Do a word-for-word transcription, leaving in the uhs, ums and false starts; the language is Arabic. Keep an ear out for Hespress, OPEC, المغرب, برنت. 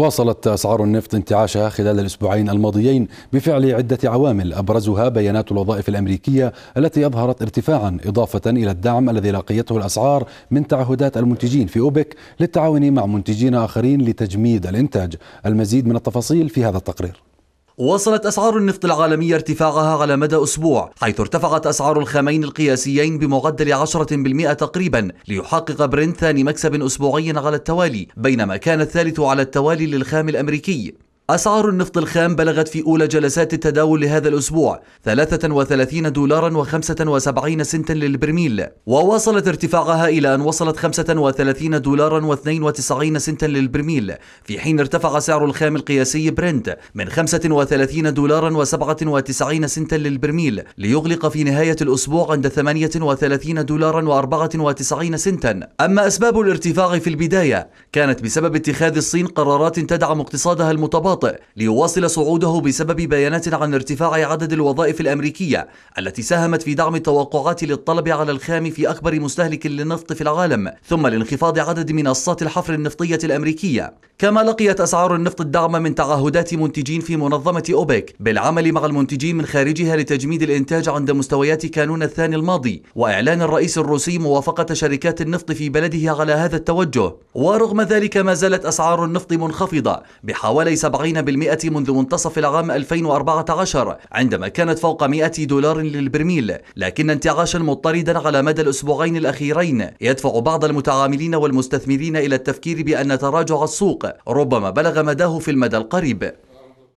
واصلت أسعار النفط انتعاشها خلال الأسبوعين الماضيين بفعل عدة عوامل أبرزها بيانات الوظائف الأمريكية التي أظهرت ارتفاعا، إضافة إلى الدعم الذي لقيته الأسعار من تعهدات المنتجين في أوبك للتعاون مع منتجين آخرين لتجميد الإنتاج. المزيد من التفاصيل في هذا التقرير. واصلت أسعار النفط العالمية ارتفاعها على مدى أسبوع، حيث ارتفعت أسعار الخامين القياسيين بمعدل عشرة بالمئة تقريبا، ليحقق برنت ثاني مكسب أسبوعي على التوالي، بينما كان الثالث على التوالي للخام الأمريكي. أسعار النفط الخام بلغت في أولى جلسات التداول لهذا الأسبوع ثلاثة وثلاثين دولاراً وخمسة وسبعين سنتاً للبرميل، وواصلت ارتفاعها إلى أن وصلت خمسة وثلاثين دولاراً واثنين وتسعين سنتاً للبرميل، في حين ارتفع سعر الخام القياسي برنت من خمسة وثلاثين دولاراً وسبعة وتسعين سنتاً للبرميل، ليغلق في نهاية الأسبوع عند ثمانية وثلاثين دولاراً وأربعة وتسعين سنتاً. أما أسباب الارتفاع في البداية كانت بسبب اتخاذ الصين قرارات تدعم اقتصادها المتباطئ، ليواصل صعوده بسبب بيانات عن ارتفاع عدد الوظائف الأمريكية التي ساهمت في دعم التوقعات للطلب على الخام في أكبر مستهلك للنفط في العالم، ثم لانخفاض عدد منصات الحفر النفطية الأمريكية. كما لقيت أسعار النفط الدعم من تعهدات منتجين في منظمة أوبك بالعمل مع المنتجين من خارجها لتجميد الإنتاج عند مستويات كانون الثاني الماضي، وإعلان الرئيس الروسي موافقة شركات النفط في بلده على هذا التوجه. ورغم ذلك ما زالت أسعار النفط منخفضة بحوالي سبعين بالمئة منذ منتصف العام ألفين وأربعة عشر، عندما كانت فوق مئة دولار للبرميل، لكن انتعاشا مضطردا على مدى الأسبوعين الأخيرين يدفع بعض المتعاملين والمستثمرين إلى التفكير بأن تراجع السوق ربما بلغ مداه في المدى القريب.